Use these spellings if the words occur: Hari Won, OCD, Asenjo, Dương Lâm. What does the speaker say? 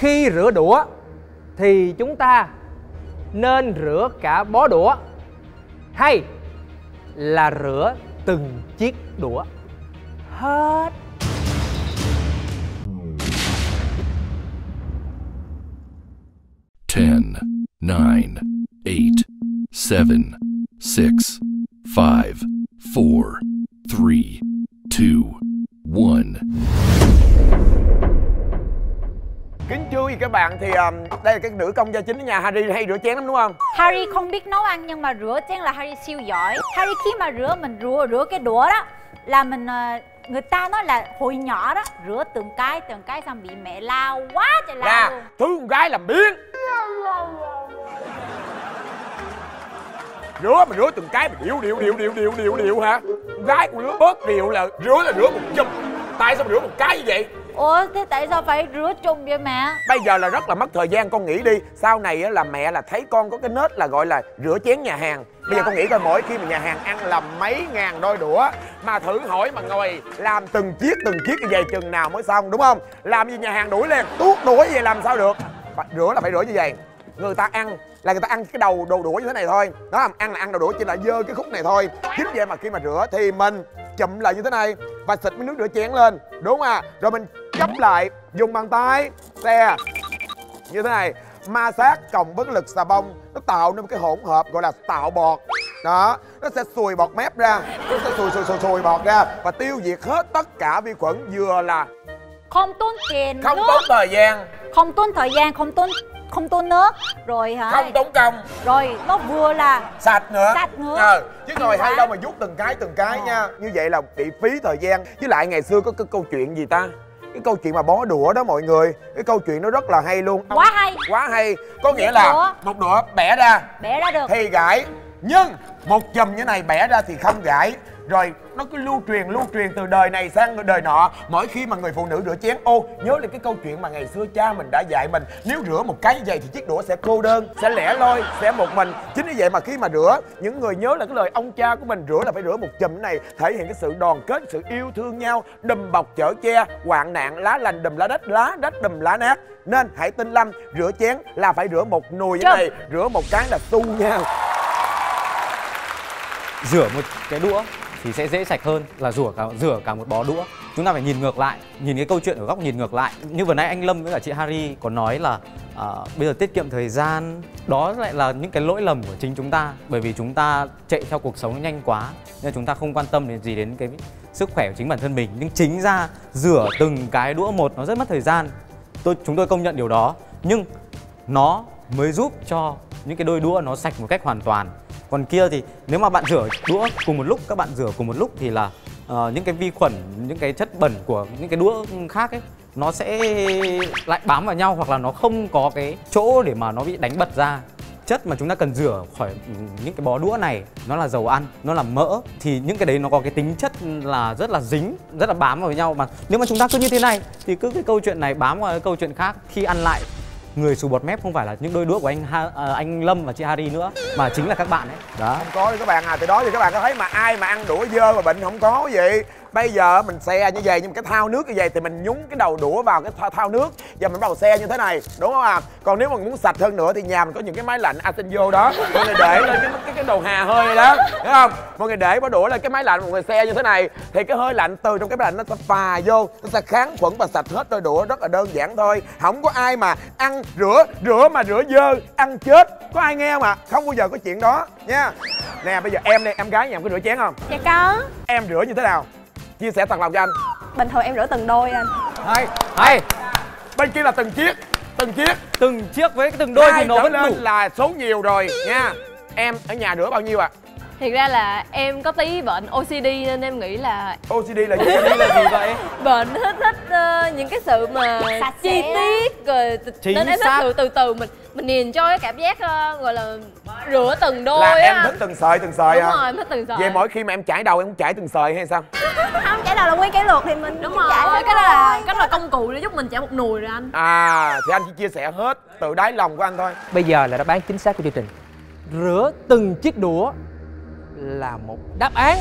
Khi rửa đũa thì chúng ta nên rửa cả bó đũa hay là rửa từng chiếc đũa? Hết. Ten, 9, 8, 7, 6, 5, 4, 3, 2, 1. Kính chào các bạn, thì đây là cái nữ công gia chính ở nhà Hari hay rửa chén lắm đúng không? Hari không biết nấu ăn nhưng mà rửa chén là Hari siêu giỏi. Hari khi mà rửa cái đũa đó là mình, người ta nói là hồi nhỏ đó rửa từng cái xong bị mẹ lao quá trời lao. Nè, thứ con gái làm biếng. Rửa mà rửa từng cái mà điệu hả? Con gái của rửa bớt điệu là rửa một chùm. Tại sao rửa một cái như vậy? Ủa thế tại sao phải rửa chung vậy mẹ? Bây giờ là rất là mất thời gian, con nghĩ đi. Sau này là mẹ là thấy con có cái nết là gọi là rửa chén nhà hàng. Bây giờ con nghĩ coi, mỗi khi mà nhà hàng ăn làm mấy ngàn đôi đũa, mà thử hỏi mà ngồi làm từng chiếc như vậy chừng nào mới xong, đúng không? Làm gì nhà hàng đuổi liền, tuốt đũa như vậy làm sao được. Rửa là phải rửa như vậy. Người ta ăn là người ta ăn cái đầu đồ đũa như thế này thôi. Nó làm ăn là ăn đầu đũa, chỉ là dơ cái khúc này thôi. Chính vậy mà khi mà rửa thì mình chụm lại như thế này và xịt miếng nước rửa chén lên, đúng không? Rồi mình gấp lại, dùng bàn tay xe như thế này, ma sát cộng với lực xà bông, nó tạo nên một cái hỗn hợp gọi là tạo bọt đó. Nó sẽ xùi bọt mép ra, nó sẽ xùi bọt ra và tiêu diệt hết tất cả vi khuẩn, vừa là không tốn tiền, không tốn thời gian, không tốn nước, rồi hả, không tốn công, rồi nó vừa là sạch nữa, chứ ngồi hay đâu mà vuốt từng cái nha. Như vậy là bị phí thời gian. Với lại ngày xưa có cái câu chuyện gì ta, cái câu chuyện mà bó đũa đó mọi người, cái câu chuyện nó rất là hay luôn. Quá hay có nghĩa là một đũa bẻ ra được thì gãi, nhưng một chùm như này bẻ ra thì không gãi. Rồi nó cứ lưu truyền từ đời này sang đời nọ. Mỗi khi mà người phụ nữ rửa chén, ô nhớ lại cái câu chuyện mà ngày xưa cha mình đã dạy mình, nếu rửa một cái như vậy thì chiếc đũa sẽ cô đơn, sẽ lẻ loi, sẽ một mình. Chính vì vậy mà khi mà rửa, những người nhớ là cái lời ông cha của mình, rửa là phải rửa một chùm này, thể hiện cái sự đoàn kết, sự yêu thương nhau, đùm bọc chở che, hoạn nạn lá lành đùm lá đất đùm lá nát. Nên hãy tin Lâm, rửa chén là phải rửa một nồi như này, rửa một cái là tu nhau. Rửa một cái đũa thì sẽ dễ sạch hơn là rửa cả một bó đũa. Chúng ta phải nhìn ngược lại, nhìn cái câu chuyện ở góc nhìn ngược lại. Như vừa nãy anh Lâm với cả chị Hari có nói là bây giờ tiết kiệm thời gian. Đó lại là những cái lỗi lầm của chính chúng ta, bởi vì chúng ta chạy theo cuộc sống nhanh quá nên chúng ta không quan tâm đến gì đến cái sức khỏe của chính bản thân mình. Nhưng chính ra rửa từng cái đũa một nó rất mất thời gian. Chúng tôi công nhận điều đó, nhưng nó mới giúp cho những cái đôi đũa nó sạch một cách hoàn toàn. Còn kia thì nếu mà bạn rửa đũa cùng một lúc, các bạn rửa cùng một lúc thì là những cái vi khuẩn, những cái chất bẩn của những cái đũa khác ấy, nó sẽ lại bám vào nhau, hoặc là nó không có cái chỗ để mà nó bị đánh bật ra. Chất mà chúng ta cần rửa khỏi những cái bó đũa này nó là dầu ăn, nó là mỡ, thì những cái đấy nó có cái tính chất là rất là dính, rất là bám vào nhau. Mà nếu mà chúng ta cứ như thế này thì cứ cái câu chuyện này bám vào cái câu chuyện khác. Khi ăn lại, người xù bọt mép không phải là những đôi đũa của anh Lâm và chị Hari nữa, mà chính là các bạn ấy. Đó. Không có đấy các bạn à, từ đó thì các bạn có thấy mà ai mà ăn đũa dơ mà bệnh không có gì. Bây giờ mình xe như vậy, nhưng cái thao nước như vậy thì mình nhúng cái đầu đũa vào cái thao nước và mình bắt đầu xe như thế này, đúng không ạ? À? Còn nếu mà muốn sạch hơn nữa thì nhà mình có những cái máy lạnh Asenjo đó, mọi người để lên cái đầu hà hơi đó, thấy không? Mọi người để bó đũa lên cái máy lạnh, mọi người xe như thế này thì cái hơi lạnh từ trong cái máy lạnh nó sẽ phà vô, nó sẽ kháng khuẩn và sạch hết đôi đũa, rất là đơn giản thôi. Không có ai mà ăn rửa mà rửa dơ, ăn chết, có ai nghe không ạ? À? Không bao giờ có chuyện đó nha. Nè bây giờ em đây, em gái nhà em có rửa chén không? Dạ có. Em rửa như thế nào? Chia sẻ thật lòng cho anh. Bình thường em rửa từng đôi anh. Hay. Bên kia là từng chiếc với từng đôi thì nó vẫn lên đủ. Là số nhiều rồi nha. Em ở nhà rửa bao nhiêu ạ? À? Thiệt ra là em có tí bệnh OCD nên em nghĩ là OCD là gì vậy? Bệnh thích những cái sự mà chi tiết rồi nên em thích từ từ mình nhìn cho cái cảm giác gọi là rửa từng đôi á. Em thích từng sợi hả? Đúng rồi, em thích từng sợi. Vậy mỗi khi mà em chải đầu em cũng chải từng sợi hay sao? Không, chải đầu là nguyên cái lượt thì mình đúng rồi. Cái đó là công cụ để giúp mình chải một nùi rồi anh. À, thì anh chỉ chia sẻ hết từ đáy lòng của anh thôi. Bây giờ là đáp án chính xác của chương trình. Rửa từng chiếc đũa là một đáp án